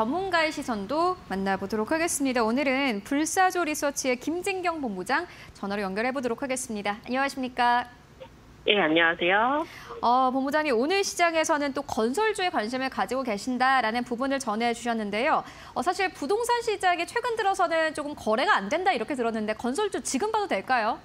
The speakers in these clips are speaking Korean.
전문가의 시선도 만나보도록 하겠습니다. 오늘은 불사조 리서치의 김진경 본부장 전화로 연결해 보도록 하겠습니다. 안녕하십니까? 예, 네, 안녕하세요. 본부장님, 오늘 시장에서는 또 건설주에 관심을 가지고 계신다라는 부분을 전해주셨는데요. 사실 부동산 시장이 최근 들어서는 조금 거래가 안 된다 이렇게 들었는데 건설주 지금 봐도 될까요?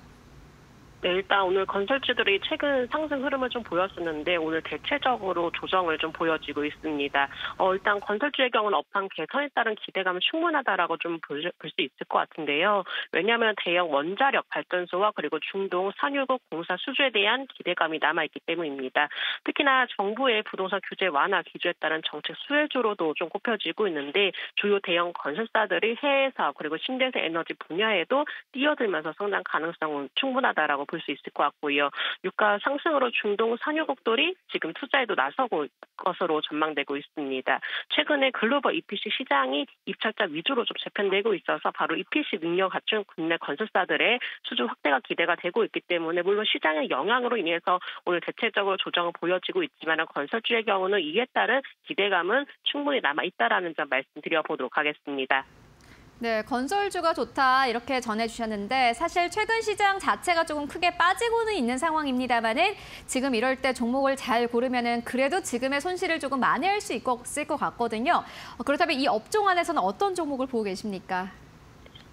네, 일단 오늘 건설주들이 최근 상승 흐름을 좀 보였었는데 오늘 대체적으로 조정을 좀 보여지고 있습니다. 일단 건설주의 경우는 업황 개선에 따른 기대감은 충분하다라고 좀 볼 수 있을 것 같은데요. 왜냐하면 대형 원자력 발전소와 그리고 중동 산유국 공사 수주에 대한 기대감이 남아있기 때문입니다. 특히나 정부의 부동산 규제 완화 기조에 따른 정책 수혜주로도 좀 꼽혀지고 있는데 주요 대형 건설사들이 해외에서 그리고 신재생 에너지 분야에도 뛰어들면서 성장 가능성은 충분하다라고 볼 수 있을 것 같고요. 유가 상승으로 중동 산유국들이 지금 투자에도 나서고 것으로 전망되고 있습니다. 최근에 글로벌 EPC 시장이 입찰자 위주로 좀 재편되고 있어서 바로 EPC 능력 갖춘 국내 건설사들의 수주 확대가 기대가 되고 있기 때문에 물론 시장의 영향으로 인해서 오늘 대체적으로 조정은 보여지고 있지만 건설주의 경우는 이에 따른 기대감은 충분히 남아있다라는 점 말씀드려보도록 하겠습니다. 네, 건설주가 좋다 이렇게 전해주셨는데 사실 최근 시장 자체가 조금 크게 빠지고는 있는 상황입니다만은 지금 이럴 때 종목을 잘 고르면은 그래도 지금의 손실을 조금 만회할 수 있을 것 같거든요. 그렇다면 이 업종 안에서는 어떤 종목을 보고 계십니까?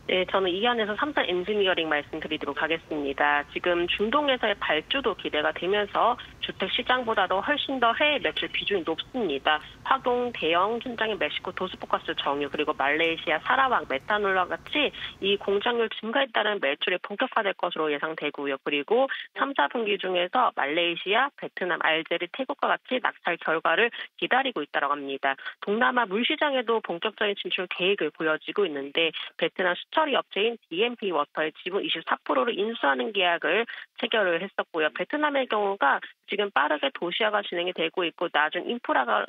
네, 저는 이 안에서 삼성 엔지니어링 말씀드리도록 하겠습니다. 지금 중동에서의 발주도 기대가 되면서 주택시장보다도 훨씬 더 해외 매출 비중이 높습니다. 화공, 대형 현장의 멕시코 도스포카스 정유 그리고 말레이시아 사라왁 메탄올과 같이 이 공장률 증가에 따른 매출이 본격화될 것으로 예상되고요. 그리고 3, 4분기 중에서 말레이시아, 베트남, 알제리, 태국과 같이 낙찰 결과를 기다리고 있다고 합니다. 동남아 물시장에도 본격적인 진출 계획을 보여지고 있는데 베트남 처리 업체인 DMP 워터의 지분 24%를 인수하는 계약을 체결을 했었고요. 베트남의 경우가 지금 빠르게 도시화가 진행이 되고 있고 낮은 인프라가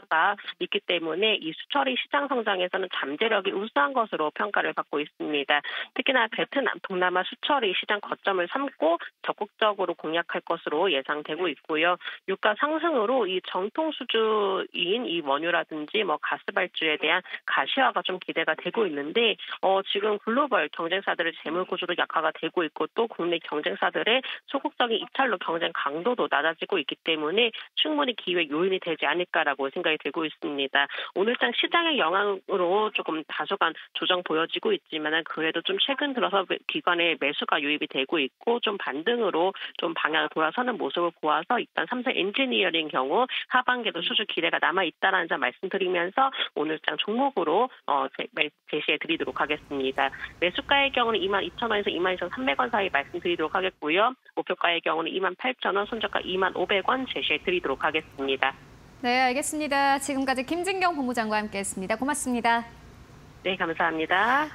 있기 때문에 이 수처리 시장 성장에서는 잠재력이 우수한 것으로 평가를 받고 있습니다. 특히나 베트남, 동남아 수처리 시장 거점을 삼고 적극적으로 공략할 것으로 예상되고 있고요. 유가 상승으로 이 정통 수주인 이 원유라든지 가스 발주에 대한 가시화가 좀 기대가 되고 있는데 지금 글로벌 경쟁사들의 재물 구조도 약화가 되고 있고 또 국내 경쟁사들의 소극적인 입찰로 경쟁 강도도 낮아지고 있기 때문에 충분히 기회 요인이 되지 않을까라고 생각이 들고 있습니다. 오늘장 시장의 영향으로 조금 다소간 조정 보여지고 있지만 그래도 좀 최근 들어서 기관의 매수가 유입이 되고 있고 좀 반등으로 좀 방향을 돌아서는 모습을 보아서 일단 삼성 엔지니어링 경우 하반기도 수주 기대가 남아 있다라는 점 말씀드리면서 오늘장 종목으로 제시해드리도록 하겠습니다. 매수가의 경우는 22,000원에서 22,300원 사이 말씀드리도록 하겠고요. 목표가의 경우는 28,000원, 손절가 25,500원 제시해드리도록 하겠습니다. 네, 알겠습니다. 지금까지 김진경 본부장과 함께했습니다. 고맙습니다. 네, 감사합니다.